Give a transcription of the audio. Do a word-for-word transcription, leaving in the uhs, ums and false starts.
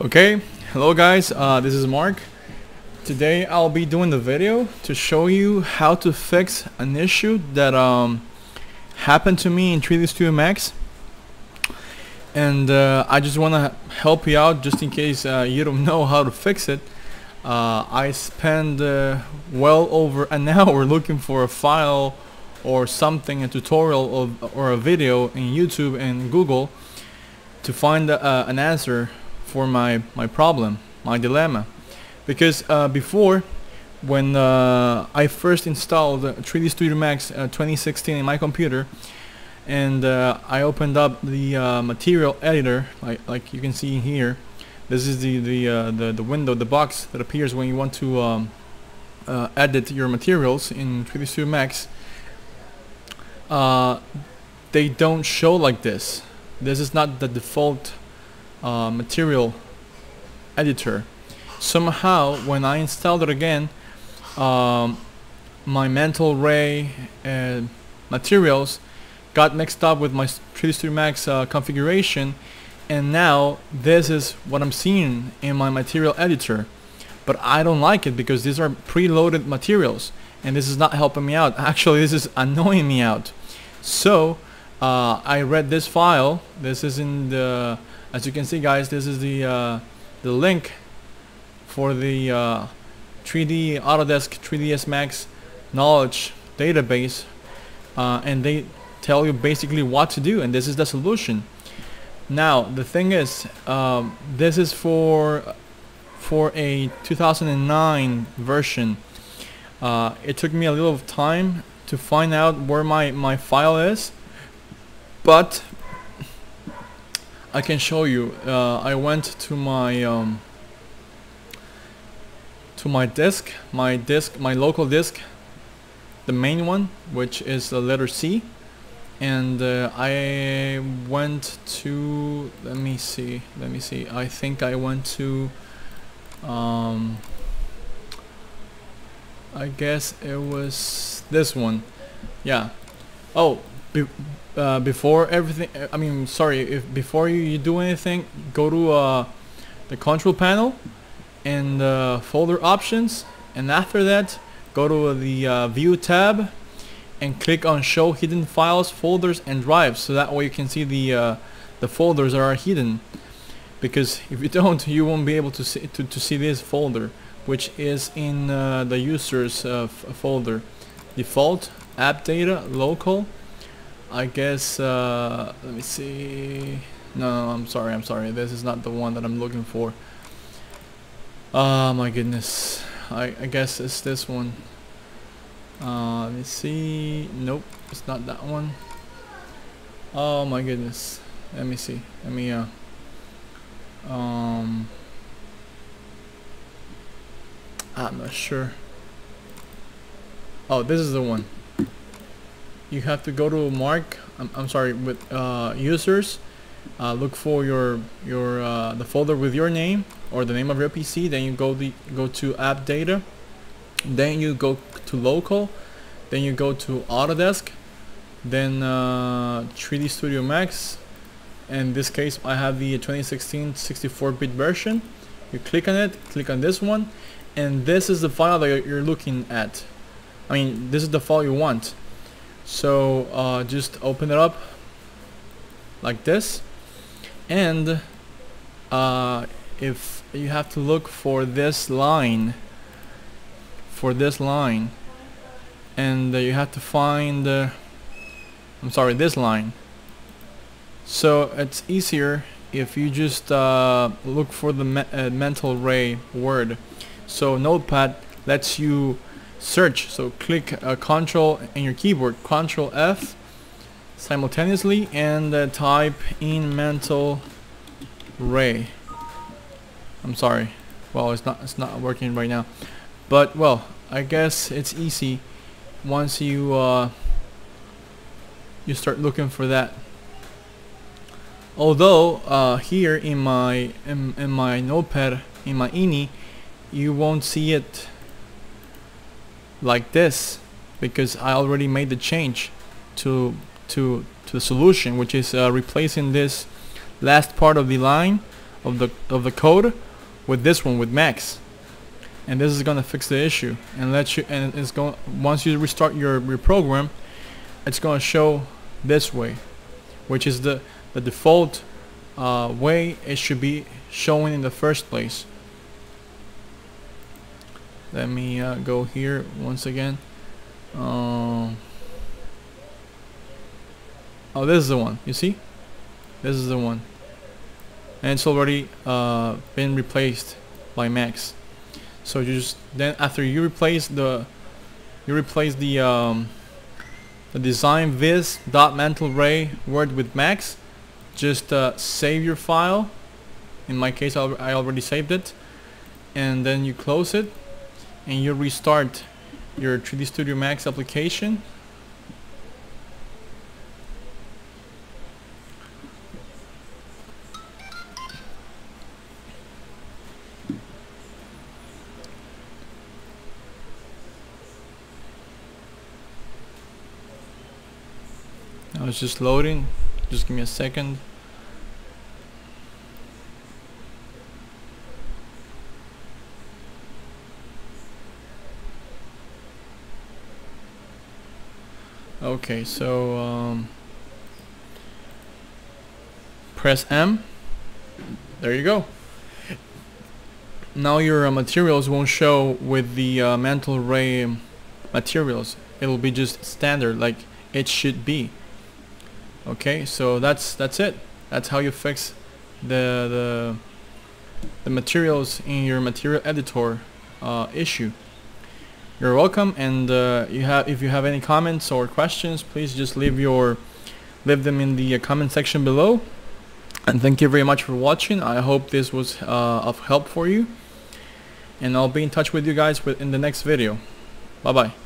Okay, hello guys, uh, this is Mark. Today I'll be doing the video to show you how to fix an issue that um, happened to me in three D S Max. And uh, I just want to help you out just in case uh, you don't know how to fix it. Uh, I spent uh, well over an hour looking for a file or something, a tutorial of, or a video in YouTube and Google to find uh, an answer for my my problem, my dilemma, because uh, before, when uh, I first installed three D S Max uh, twenty sixteen in my computer, and uh, I opened up the uh, material editor, like like you can see here, this is the the uh, the the window, the box that appears when you want to um, uh, edit your materials in three D S Max. Uh, they don't show like this. This is not the default Uh, material editor. Somehow when I installed it again, um, my mental ray uh, materials got mixed up with my three D S Max uh, configuration, and now this is what I'm seeing in my material editor. But I don't like it because these are preloaded materials and this is not helping me out. Actually, this is annoying me out. So uh, I read this file. This is in the As you can see, guys, this is the uh, the link for the uh, three D Autodesk three D S Max knowledge database, uh, and they tell you basically what to do, and this is the solution. Now the thing is, um, this is for for a two thousand nine version. Uh, it took me a little time to find out where my my file is, but I can show you. Uh, I went to my um, to my disk, my disk, my local disk, the main one, which is the letter C, and uh, I went to. Let me see. Let me see. I think I went to. Um, I guess it was this one. Yeah. Oh. Be Uh, before everything, I mean, sorry, if before you, you do anything, go to uh, the control panel and uh, folder options, and after that go to the uh, view tab and click on show hidden files, folders and drives, so that way you can see the uh, the folders that are hidden, because if you don't, you won't be able to see to, to see this folder, which is in uh, the users uh, folder, default, app data, local, I guess, uh, let me see, no, I'm sorry, I'm sorry, this is not the one that I'm looking for. Oh my goodness, I, I guess it's this one. Uh, let me see, nope, it's not that one. Oh my goodness, let me see, let me, uh, um, I'm not sure. Oh, this is the one. You have to go to mark. I'm, I'm sorry. With uh, users, uh, look for your your uh, the folder with your name or the name of your P C. Then you go the go to app data. Then you go to local. Then you go to Autodesk. Then uh, three D S Max. In this case, I have the twenty sixteen sixty-four bit version. You click on it. Click on this one, and this is the file that you're looking at. I mean, this is the file you want. So uh, just open it up like this, and uh, if you have to look for this line, for this line, and uh, you have to find, uh, I'm sorry, this line. So it's easier if you just uh, look for the me uh, mental ray word. So Notepad lets you search, so click uh, control in your keyboard, control F simultaneously, and uh, type in mental ray. I'm sorry, well, it's not it's not working right now, but well, I guess it's easy once you uh, you start looking for that. Although uh, here in my in, in my notepad, in my ini, you won't see it like this, because I already made the change to to to the solution, which is uh, replacing this last part of the line of the of the code with this one, with Max, and this is going to fix the issue and let you. And it's going, once you restart your, your program, it's going to show this way, which is the the default uh, way it should be showing in the first place. Let me uh, go here once again. Um, oh, this is the one. You see, this is the one, and it's already uh, been replaced by Max. So you just then after you replace the you replace the um, the design viz dot mental ray word with Max. Just uh, save your file. In my case, I'll, I already saved it, and then you close it, and you restart your three D Studio Max application. Now it's just loading, just give me a second. Okay, so um, press M. There you go. Now your uh, materials won't show with the uh, mental ray materials. It'll be just standard, like it should be. Okay, so that's that's it. That's how you fix the the, the materials in your material editor uh, issue. You're welcome, and uh, you have if you have any comments or questions, please just leave your leave them in the comment section below. And thank you very much for watching. I hope this was uh, of help for you, and I'll be in touch with you guys in the next video. Bye bye.